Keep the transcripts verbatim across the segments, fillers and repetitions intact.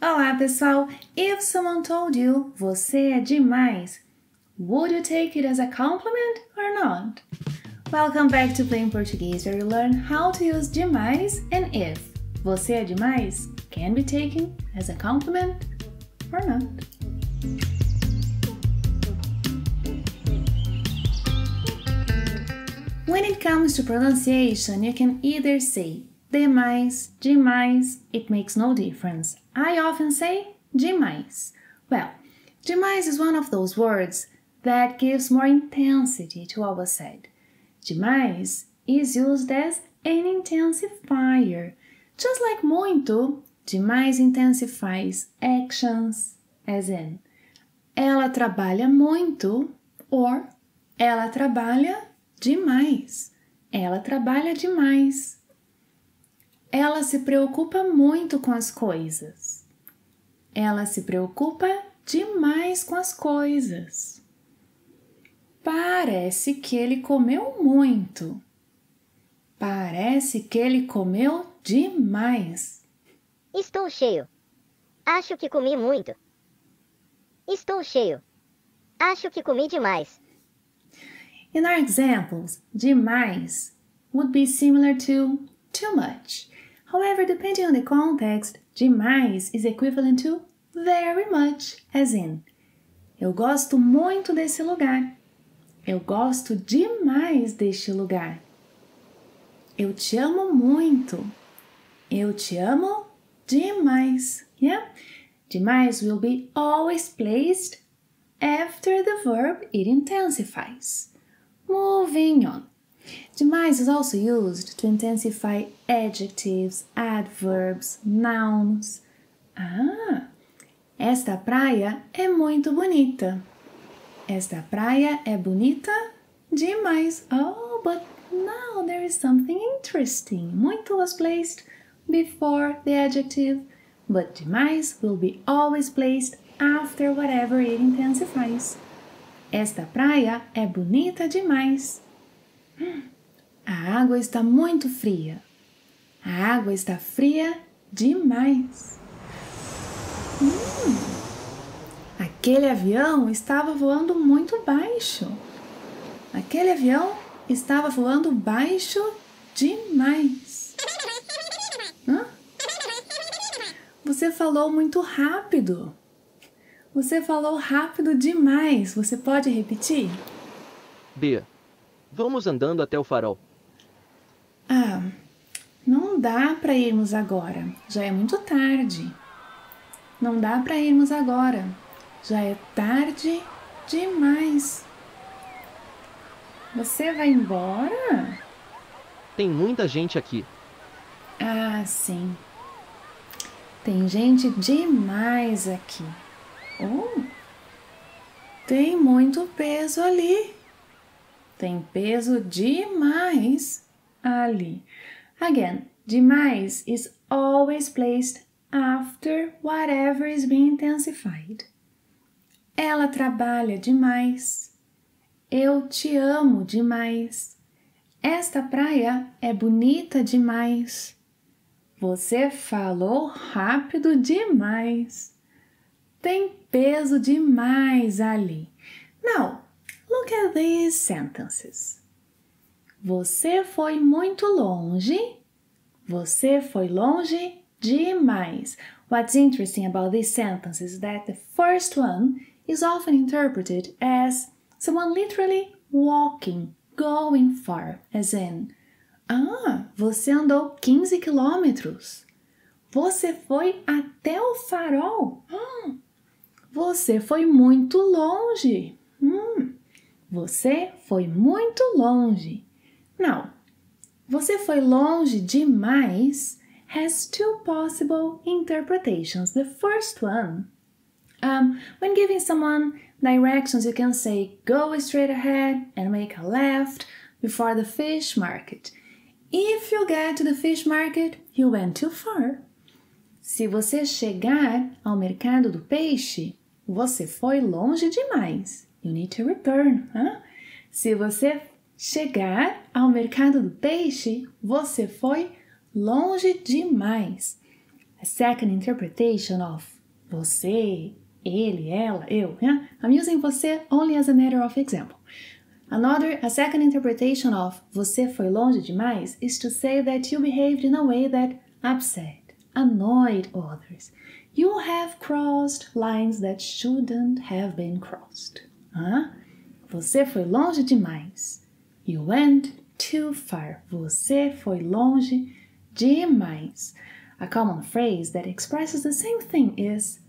Olá, pessoal! If someone told you, você é demais, would you take it as a compliment or not? Welcome back to Plain Portuguese, where you learn how to use demais and if. Você é demais can be taken as a compliment or not. When it comes to pronunciation, you can either say demais, demais, it makes no difference. I often say demais. Well, demais is one of those words that gives more intensity to our side. Demais is used as an intensifier. Just like muito, demais intensifies actions, as in ela trabalha muito or ela trabalha demais. Ela trabalha demais. Ela se preocupa muito com as coisas. Ela se preocupa demais com as coisas. Parece que ele comeu muito. Parece que ele comeu demais. Estou cheio. Acho que comi muito. Estou cheio. Acho que comi demais. In our examples, demais would be similar to too much. However, depending on the context, demais is equivalent to very much, as in eu gosto muito desse lugar. Eu gosto demais deste lugar. Eu te amo muito. Eu te amo demais. Yeah? Demais will be always placed after the verb it intensifies. Moving on. Demais is also used to intensify adjectives, adverbs, nouns. Ah, esta praia é muito bonita. Esta praia é bonita demais. Oh, but now there is something interesting. Muito was placed before the adjective, but demais will be always placed after whatever it intensifies. Esta praia é bonita demais. A água está muito fria. A água está fria demais. Hum, aquele avião estava voando muito baixo. Aquele avião estava voando baixo demais. Hã? Você falou muito rápido. Você falou rápido demais. Você pode repetir? Bia, vamos andando até o farol. Ah, não dá para irmos agora. Já é muito tarde. Não dá para irmos agora. Já é tarde demais. Você vai embora? Tem muita gente aqui. Ah, sim. Tem gente demais aqui. Oh, tem muito peso ali. Tem peso demais ali. Again, demais is always placed after whatever is being intensified. Ela trabalha demais. Eu te amo demais. Esta praia é bonita demais. Você falou rápido demais. Tem peso demais ali. Now, look at these sentences. Você foi muito longe. Você foi longe demais. What's interesting about these sentences is that the first one is often interpreted as someone literally walking, going far, as in ah, você andou quinze quilômetros. Você foi até o farol. Hum, você foi muito longe. Hum. Você foi muito longe. Now, você foi longe demais has two possible interpretations. The first one, um, when giving someone directions, you can say go straight ahead and make a left before the fish market. If you get to the fish market, you went too far. Se você chegar ao mercado do peixe, você foi longe demais. You need to return, huh? Se você chegar ao mercado do peixe, você foi longe demais. A second interpretation of você, ele, ela, eu. Yeah? I'm using você only as a matter of example. Another, a second interpretation of você foi longe demais is to say that you behaved in a way that upset, annoyed others. You have crossed lines that shouldn't have been crossed. Huh? Você foi longe demais. You went too far. Você foi longe demais. A common phrase that expresses the same thing is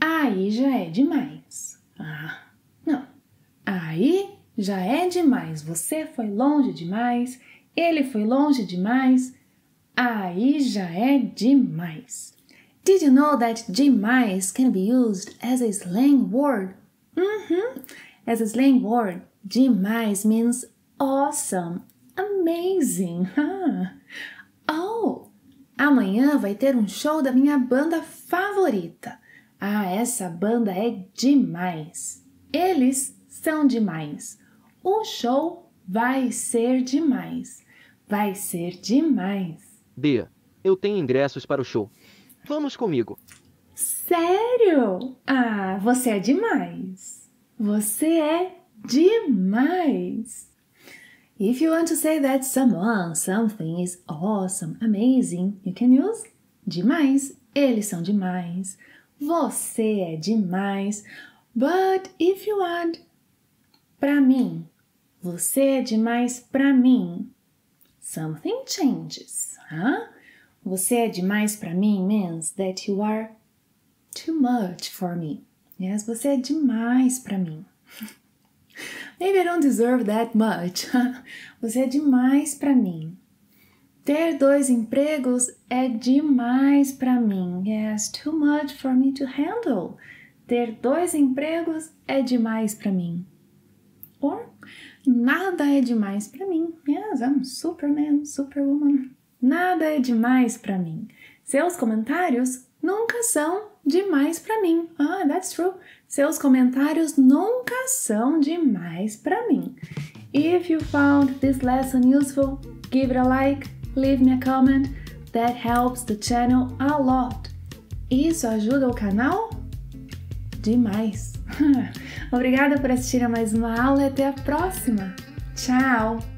aí já é demais. Ah, não. Aí já é demais. Você foi longe demais. Ele foi longe demais. Aí já é demais. Did you know that demais can be used as a slang word? Mm-hmm. As a slang word, demais means awesome, amazing. Huh? Oh, amanhã vai ter um show da minha banda favorita. Ah, essa banda é demais. Eles são demais. O show vai ser demais. Vai ser demais. Bia, eu tenho ingressos para o show. Vamos comigo. Sério? Ah, você é demais. Você é demais. If you want to say that someone, something is awesome, amazing, you can use demais. Eles são demais. Você é demais. But if you add pra mim, você é demais pra mim, something changes. Huh? Você é demais pra mim means that you are too much for me. Yes, você é demais pra mim. Maybe I don't deserve that much. Você é demais pra mim. Ter dois empregos é demais para mim. Yes, too much for me to handle. Ter dois empregos é demais para mim. Or, nada é demais para mim. Yes, I'm Superman, Superwoman. Nada é demais para mim. Seus comentários nunca são demais para mim. Ah, that's true. Seus comentários nunca são demais para mim. If you found this lesson useful, give it a like. Leave me a comment, that helps the channel a lot. Isso ajuda o canal demais. Obrigada por assistir a mais uma aula e até a próxima. Tchau!